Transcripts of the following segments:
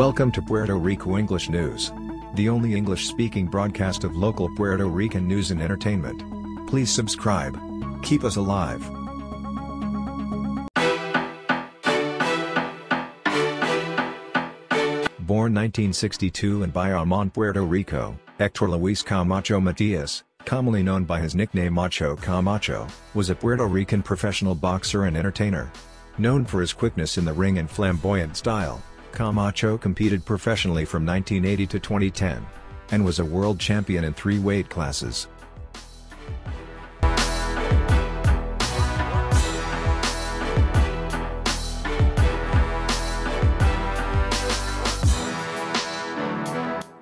Welcome to Puerto Rico English News, the only English-speaking broadcast of local Puerto Rican news and entertainment. Please subscribe. Keep us alive. Born 1962 in Bayamon, Puerto Rico, Hector Luis Camacho Matias, commonly known by his nickname Macho Camacho, was a Puerto Rican professional boxer and entertainer. Known for his quickness in the ring and flamboyant style, Camacho competed professionally from 1980 to 2010, and was a world champion in 3 weight classes.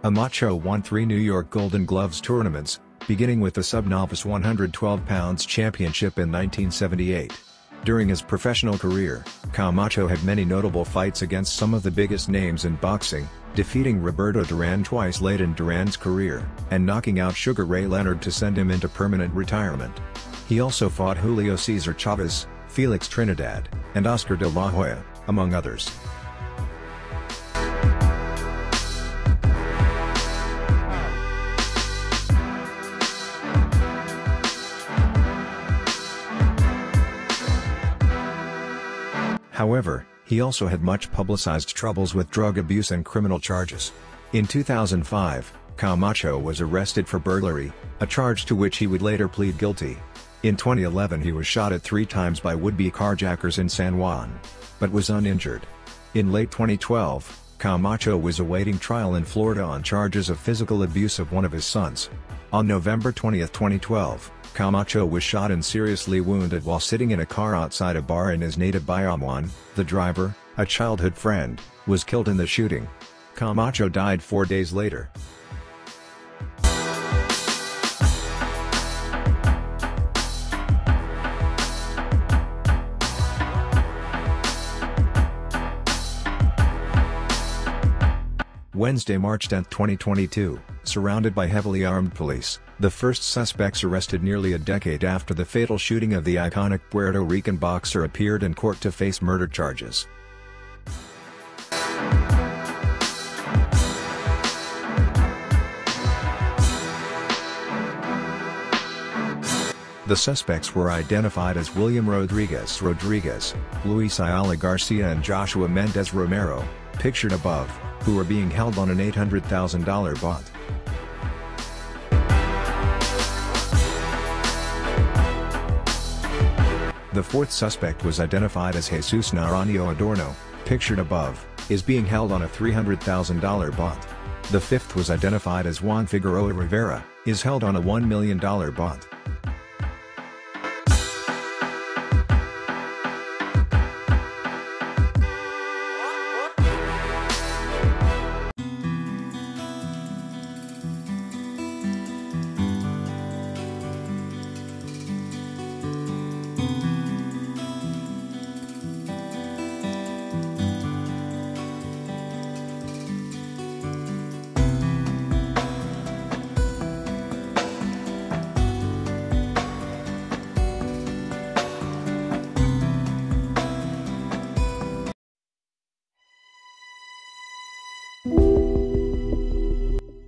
Camacho won 3 New York Golden Gloves tournaments, beginning with the sub-novice 112 pounds championship in 1978. During his professional career, Camacho had many notable fights against some of the biggest names in boxing, defeating Roberto Duran twice late in Duran's career, and knocking out Sugar Ray Leonard to send him into permanent retirement. He also fought Julio Cesar Chavez, Felix Trinidad, and Oscar De La Hoya, among others. However, he also had much publicized troubles with drug abuse and criminal charges. In 2005, Camacho was arrested for burglary, a charge to which he would later plead guilty. In 2011 he was shot at 3 times by would-be carjackers in San Juan, but was uninjured. In late 2012, Camacho was awaiting trial in Florida on charges of physical abuse of one of his sons. On November 20, 2012, Camacho was shot and seriously wounded while sitting in a car outside a bar in his native Bayamon. The driver, a childhood friend, was killed in the shooting. Camacho died 4 days later. Wednesday, March 10, 2022, surrounded by heavily armed police, the first suspects arrested nearly a decade after the fatal shooting of the iconic Puerto Rican boxer appeared in court to face murder charges. The suspects were identified as William Rodriguez Rodriguez, Luis Ayala Garcia and Joshua Mendez Romero, pictured above, who are being held on an $800,000 bond. The 4th suspect was identified as Jesus Naranjo Adorno, pictured above, is being held on a $300,000 bond. The 5th was identified as Juan Figueroa Rivera, is held on a $1 million bond.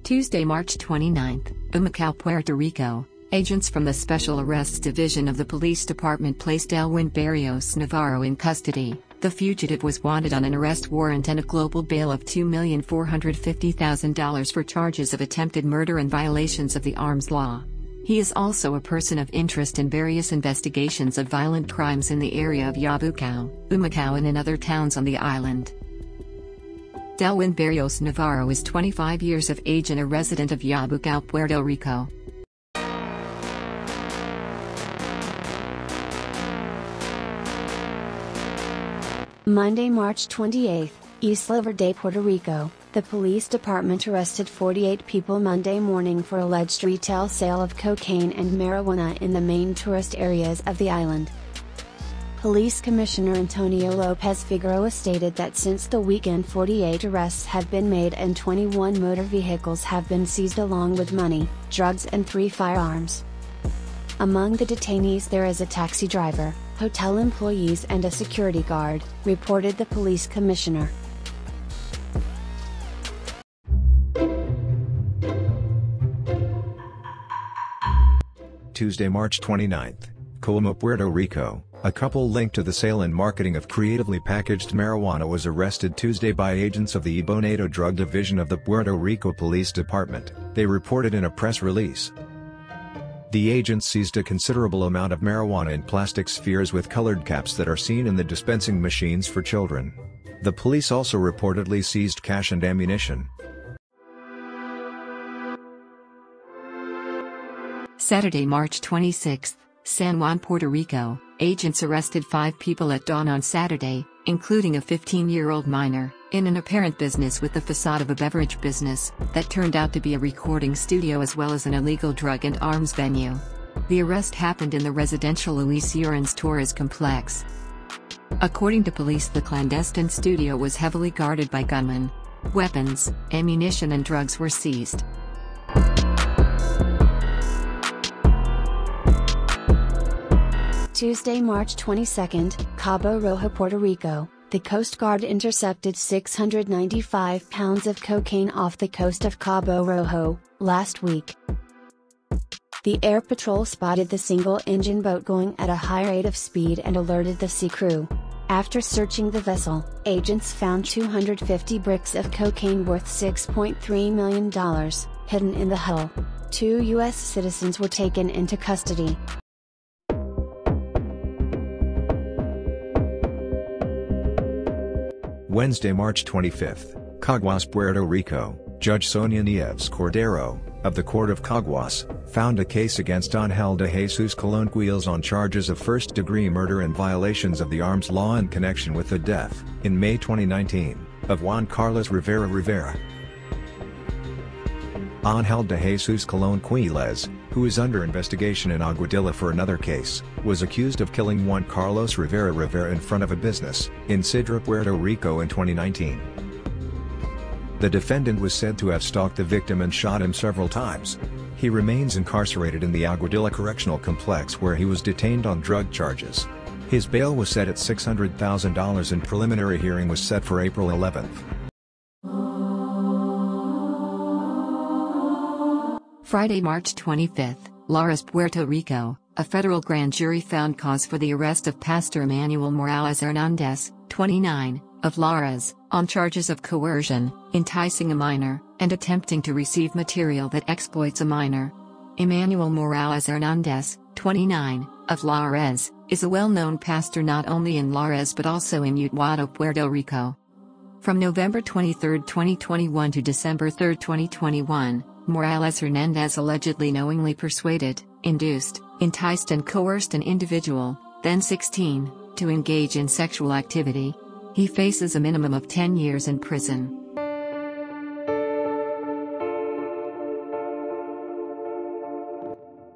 Tuesday, March 29, Humacao, Puerto Rico, agents from the Special Arrests Division of the Police Department placed Dewin Berrios Navarro in custody. The fugitive was wanted on an arrest warrant and a global bail of $2,450,000 for charges of attempted murder and violations of the arms law. He is also a person of interest in various investigations of violent crimes in the area of Yabucoa, Humacao and in other towns on the island. Dewin Berrios Navarro is 25 years of age and a resident of Yabucoa, Puerto Rico. Monday, March 28, Isla Verde, Puerto Rico, the police department arrested 48 people Monday morning for alleged retail sale of cocaine and marijuana in the main tourist areas of the island. Police Commissioner Antonio Lopez Figueroa stated that since the weekend 48 arrests have been made and 21 motor vehicles have been seized along with money, drugs and 3 firearms. Among the detainees there is a taxi driver, hotel employees and a security guard, reported the police commissioner. Tuesday, March 29, Coamo, Puerto Rico, a couple linked to the sale and marketing of creatively packaged marijuana was arrested Tuesday by agents of the Iboneto Drug Division of the Puerto Rico Police Department, they reported in a press release. The agents seized a considerable amount of marijuana in plastic spheres with colored caps that are seen in the dispensing machines for children. The police also reportedly seized cash and ammunition. Saturday, March 26, San Juan, Puerto Rico, agents arrested 5 people at dawn on Saturday, including a 15-year-old minor, in an apparent business with the facade of a beverage business, that turned out to be a recording studio as well as an illegal drug and arms venue. The arrest happened in the residential Luis Uran's Torres complex. According to police, the clandestine studio was heavily guarded by gunmen. Weapons, ammunition and drugs were seized. Tuesday, March 22, Cabo Rojo, Puerto Rico, the Coast Guard intercepted 695 pounds of cocaine off the coast of Cabo Rojo, last week. The Air Patrol spotted the single-engine boat going at a high rate of speed and alerted the sea crew. After searching the vessel, agents found 250 bricks of cocaine worth $6.3 million, hidden in the hull. 2 U.S. citizens were taken into custody. Wednesday, March 25, Caguas, Puerto Rico, Judge Sonia Nieves Cordero, of the Court of Caguas, found a case against Ángel de Jesús Colonquiles on charges of first-degree murder and violations of the arms law in connection with the death, in May 2019, of Juan Carlos Rivera Rivera. Ángel de Jesús Colonquiles, who is under investigation in Aguadilla for another case, was accused of killing Juan Carlos Rivera Rivera in front of a business, in Sidra, Puerto Rico in 2019. The defendant was said to have stalked the victim and shot him several times. He remains incarcerated in the Aguadilla Correctional Complex where he was detained on drug charges. His bail was set at $600,000 and preliminary hearing was set for April 11. Friday, March 25, Lares, Puerto Rico, a federal grand jury found cause for the arrest of Pastor Emmanuel Morales Hernandez, 29, of Lares, on charges of coercion, enticing a minor, and attempting to receive material that exploits a minor. Emmanuel Morales Hernandez, 29, of Lares, is a well-known pastor not only in Lares but also in Utuado, Puerto Rico. From November 23, 2021 to December 3, 2021, Morales Hernandez allegedly knowingly persuaded, induced, enticed and coerced an individual, then 16, to engage in sexual activity. He faces a minimum of 10 years in prison.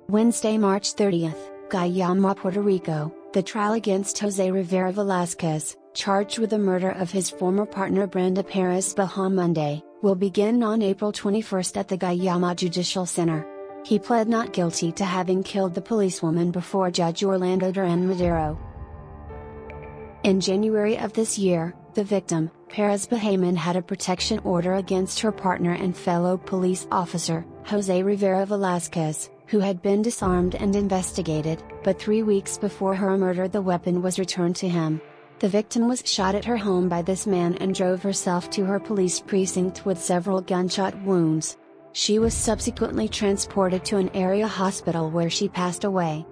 Wednesday, March 30th, Guayama, Puerto Rico, the trial against Jose Rivera Velazquez, charged with the murder of his former partner Brenda Perez Bahamonde, will begin on April 21 at the Guayama Judicial Center. He pled not guilty to having killed the policewoman before Judge Orlando Duran Madero. In January of this year, the victim, Perez Bahamonde, had a protection order against her partner and fellow police officer, Jose Rivera Velazquez, who had been disarmed and investigated, but 3 weeks before her murder the weapon was returned to him. The victim was shot at her home by this man and drove herself to her police precinct with several gunshot wounds. She was subsequently transported to an area hospital where she passed away.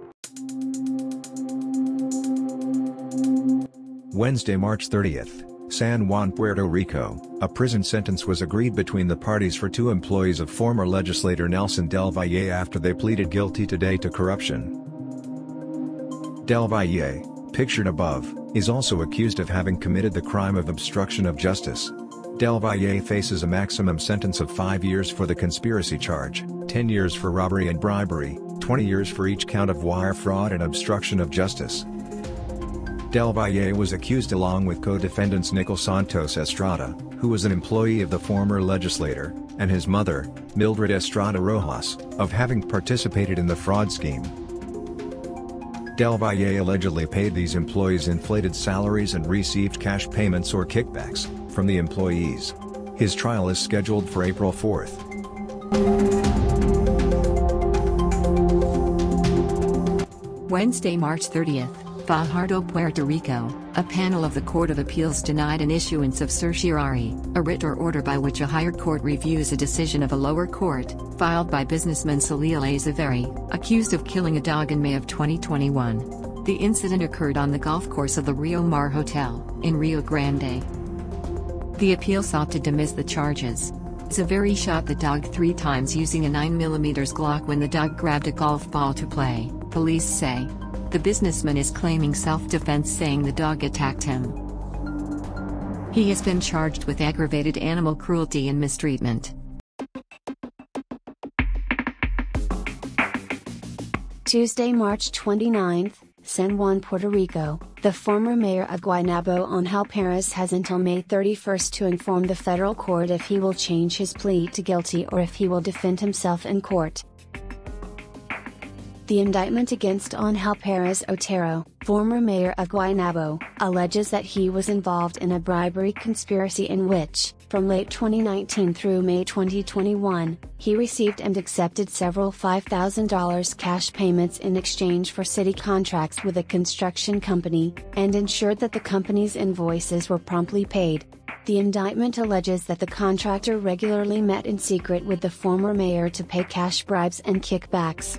Wednesday, March 30th, San Juan, Puerto Rico, a prison sentence was agreed between the parties for 2 employees of former legislator Nelson Del Valle after they pleaded guilty today to corruption. Del Valle, pictured above, is also accused of having committed the crime of obstruction of justice. Del Valle faces a maximum sentence of 5 years for the conspiracy charge, 10 years for robbery and bribery, 20 years for each count of wire fraud and obstruction of justice. Del Valle was accused along with co-defendants Nicol Santos Estrada, who was an employee of the former legislator, and his mother, Mildred Estrada Rojas, of having participated in the fraud scheme. Del Valle allegedly paid these employees inflated salaries and received cash payments or kickbacks from the employees. His trial is scheduled for April 4. Wednesday, March 30th, Fajardo, Puerto Rico, a panel of the Court of Appeals denied an issuance of certiorari, a writ or order by which a higher court reviews a decision of a lower court, filed by businessman Salil A. Zaveri, accused of killing a dog in May of 2021. The incident occurred on the golf course of the Rio Mar Hotel, in Rio Grande. The appeal sought to dismiss the charges. Zaveri shot the dog 3 times using a 9mm Glock when the dog grabbed a golf ball to play, police say. The businessman is claiming self-defense, saying the dog attacked him. He has been charged with aggravated animal cruelty and mistreatment. Tuesday, March 29th, San Juan, Puerto Rico. The former mayor of Guaynabo, Ángel Pérez, has until May 31st to inform the federal court if he will change his plea to guilty or if he will defend himself in court. The indictment against Ángel Pérez Otero, former mayor of Guaynabo, alleges that he was involved in a bribery conspiracy in which, from late 2019 through May 2021, he received and accepted several $5,000 cash payments in exchange for city contracts with a construction company, and ensured that the company's invoices were promptly paid. The indictment alleges that the contractor regularly met in secret with the former mayor to pay cash bribes and kickbacks.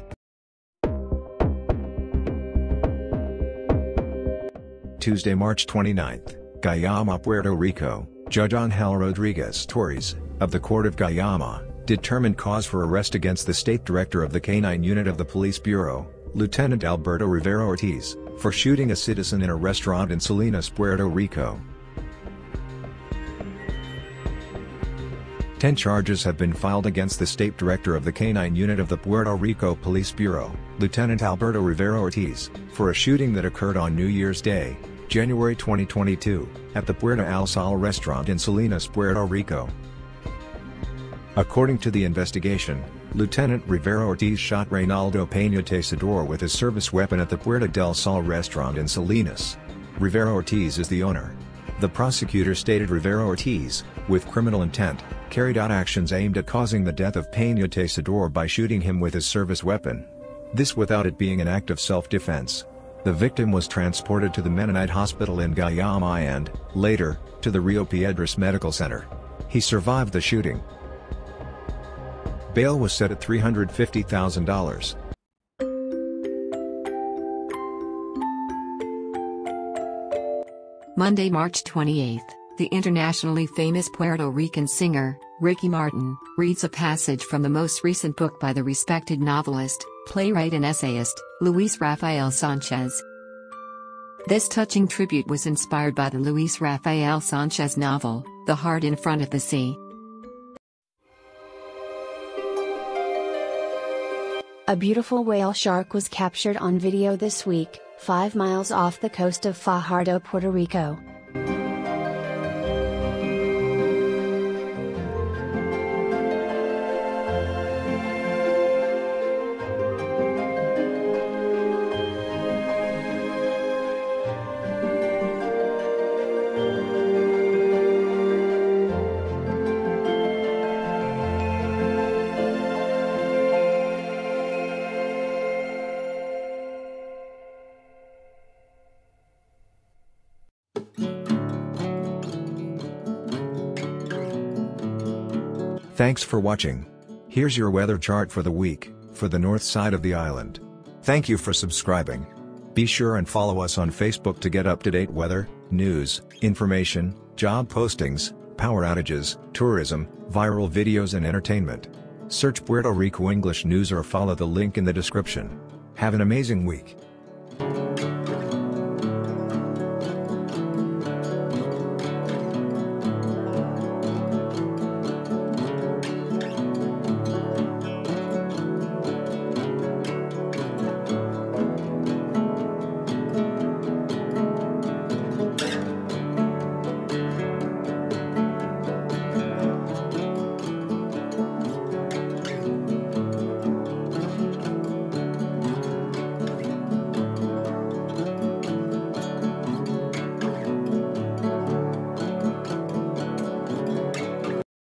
Tuesday, March 29th, Guayama, Puerto Rico. Judge Ángel Rodriguez Torres, of the Court of Guayama, determined cause for arrest against the state director of the K-9 unit of the Police Bureau, Lieutenant Alberto Rivero Ortiz, for shooting a citizen in a restaurant in Salinas, Puerto Rico. 10 charges have been filed against the state director of the K-9 unit of the Puerto Rico Police Bureau, Lieutenant Alberto Rivero Ortiz, for a shooting that occurred on New Year's Day, January 2022, at the Puerta del Sol restaurant in Salinas, Puerto Rico. According to the investigation, Lieutenant Rivero Ortiz shot Reynaldo Peña Tesador with his service weapon at the Puerta del Sol restaurant in Salinas. Rivero Ortiz is the owner. The prosecutor stated Rivero Ortiz, with criminal intent, carried out actions aimed at causing the death of Peña Tesador by shooting him with his service weapon. This without it being an act of self-defense. The victim was transported to the Mennonite Hospital in Guayama and, later, to the Rio Piedras Medical Center. He survived the shooting. Bail was set at $350,000. Monday, March 28th, the internationally famous Puerto Rican singer, Ricky Martin, reads a passage from the most recent book by the respected novelist, playwright and essayist, Luis Rafael Sanchez. This touching tribute was inspired by the Luis Rafael Sanchez novel, The Heart in Front of the Sea. A beautiful whale shark was captured on video this week, 5 miles off the coast of Fajardo, Puerto Rico. Thanks for watching. Here's your weather chart for the week, for the north side of the island. Thank you for subscribing. Be sure and follow us on Facebook to get up-to-date weather, news, information, job postings, power outages, tourism, viral videos and entertainment. Search Puerto Rico English News or follow the link in the description. Have an amazing week.